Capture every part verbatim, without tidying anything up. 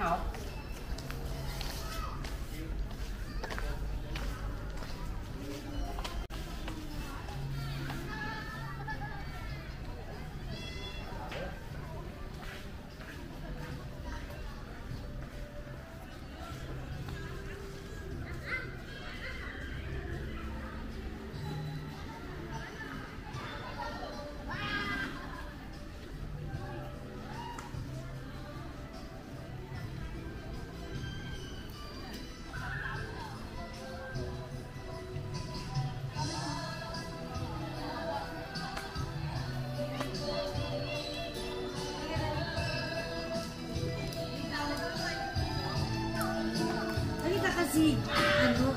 No. Kasi ano,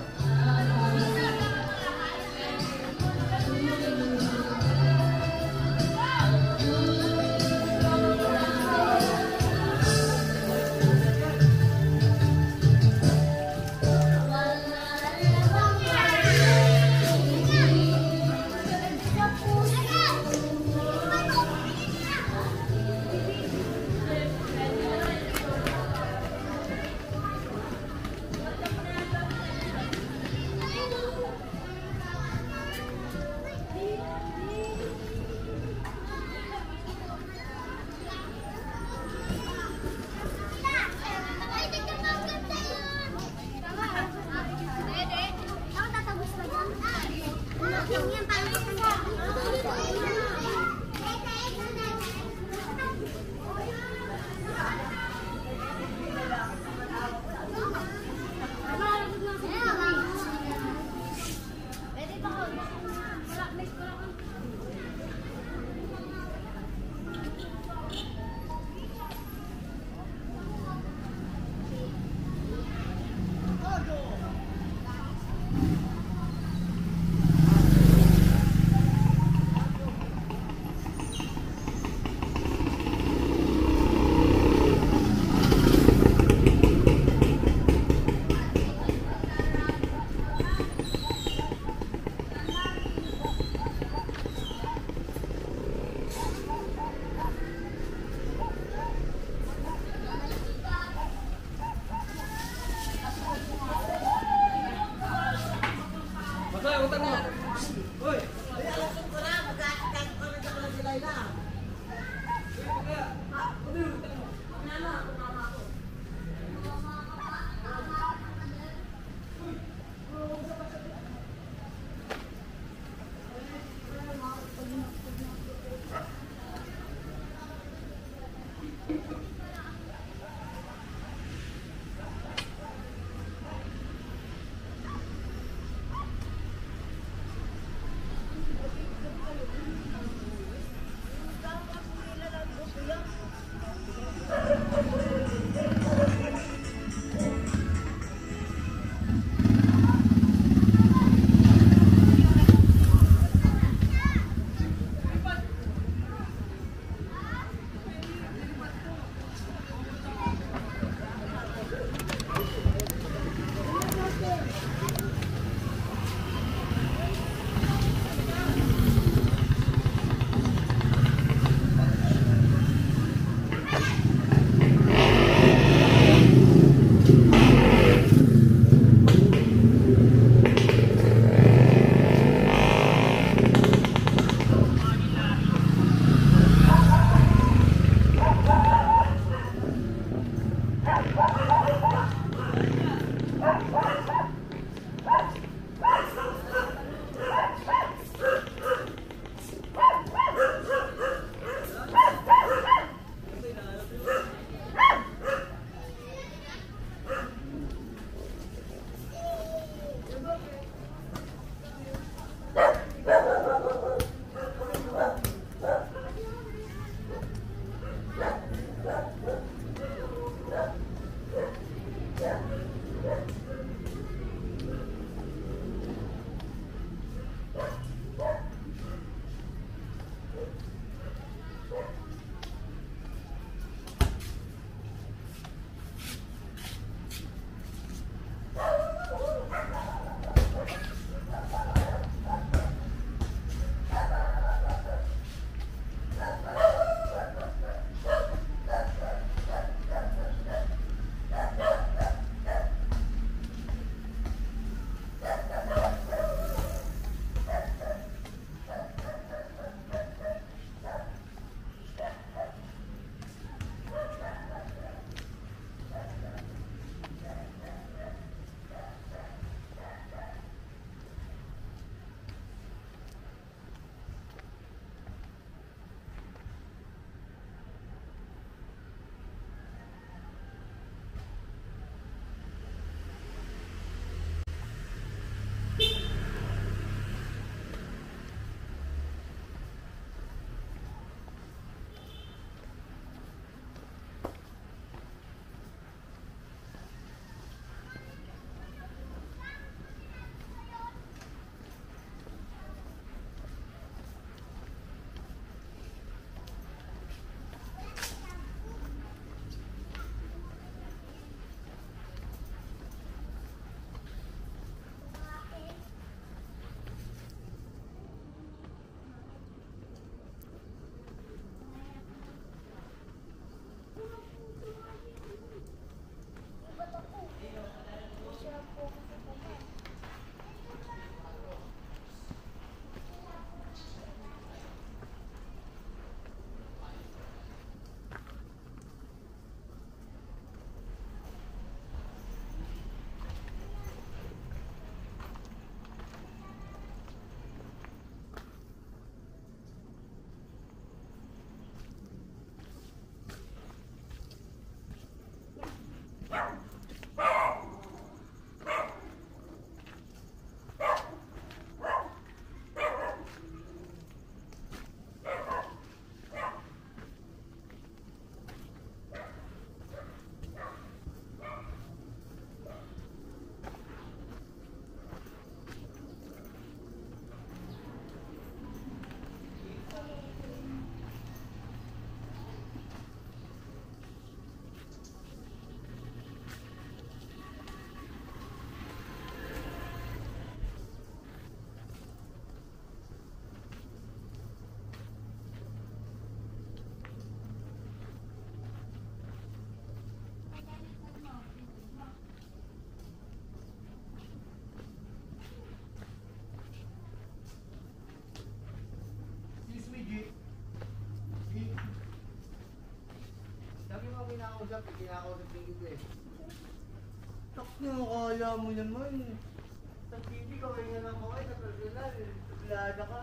ako kinakausap, hindi kinakausap yung eh. Takno, akala mo naman. Sa T V, kaway nga lang ako eh, sa personal, taglada ka.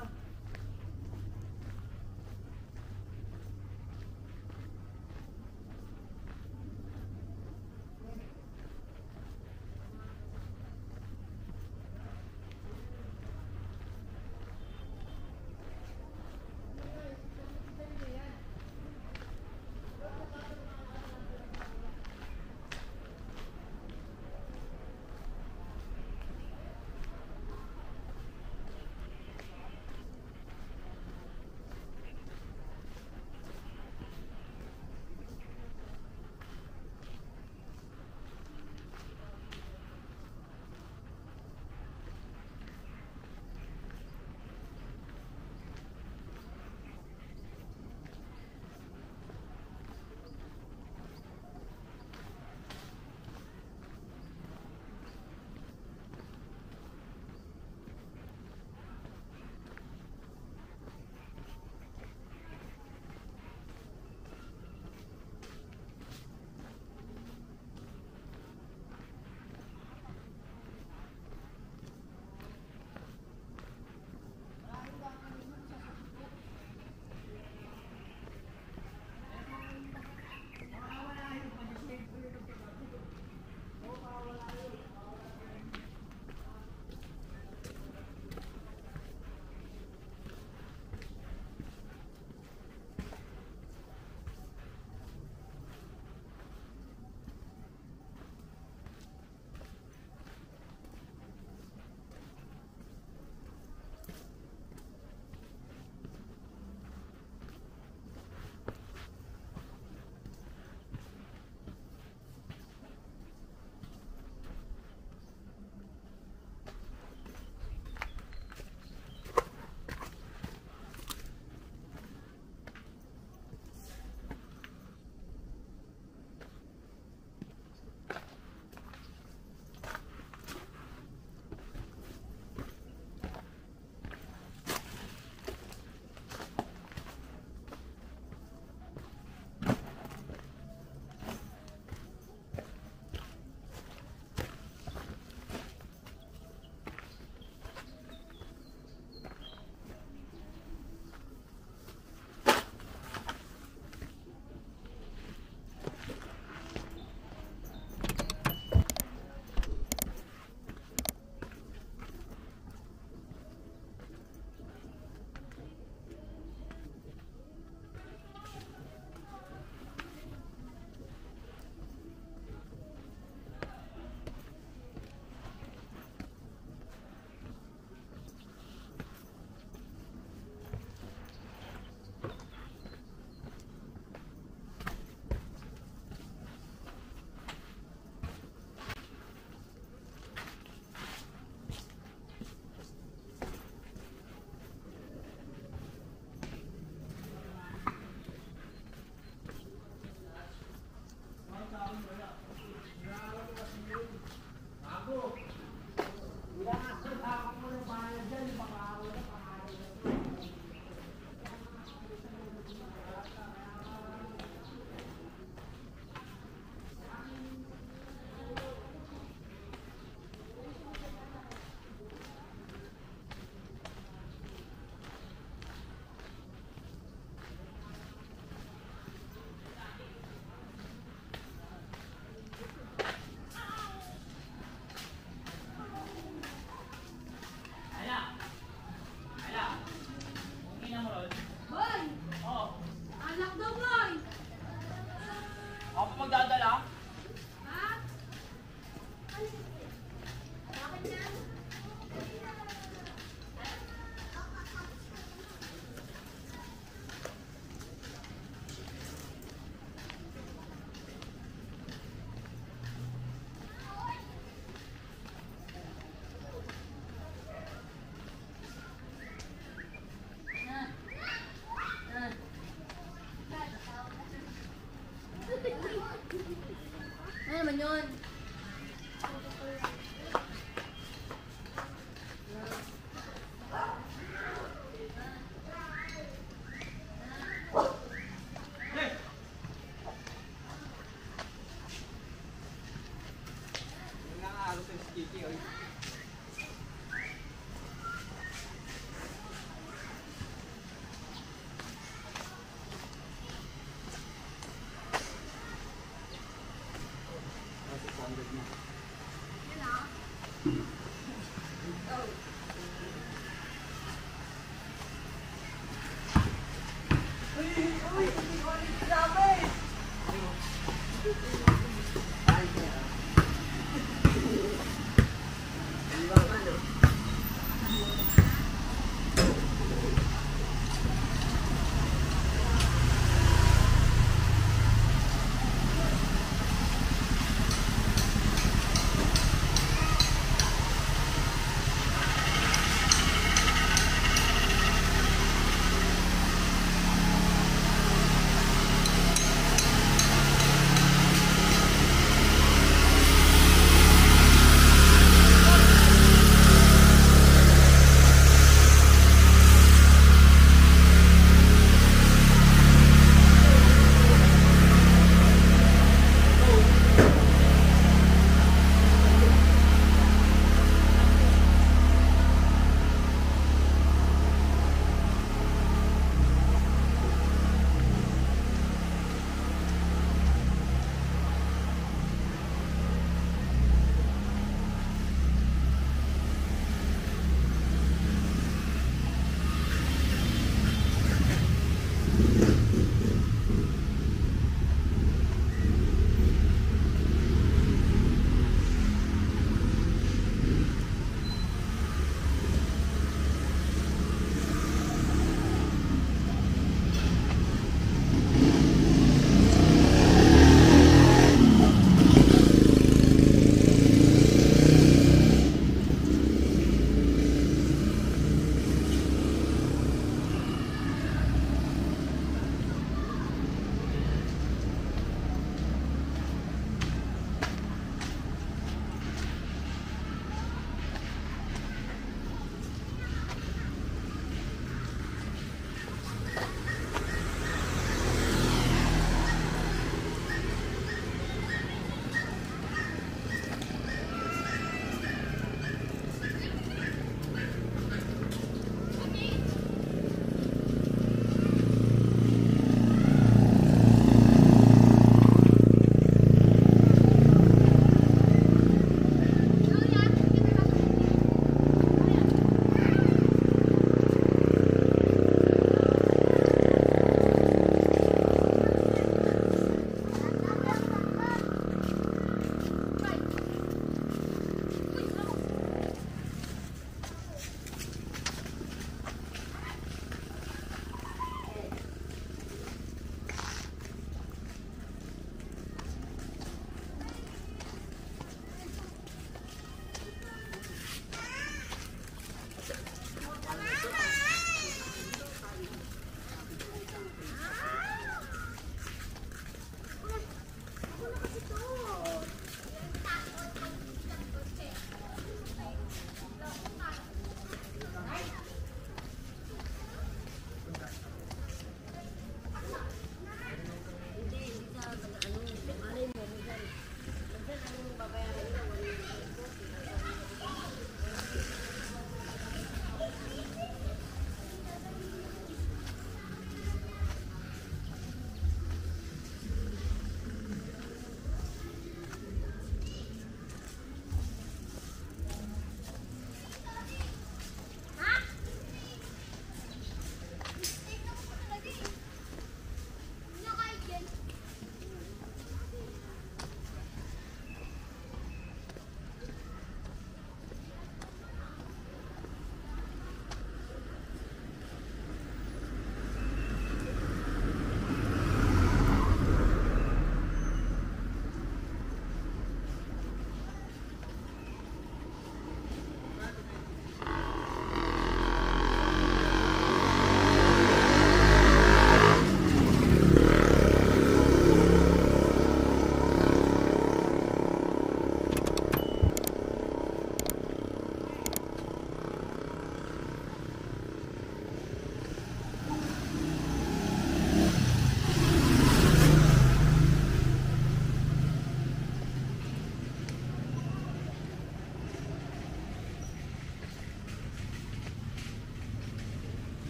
Hello.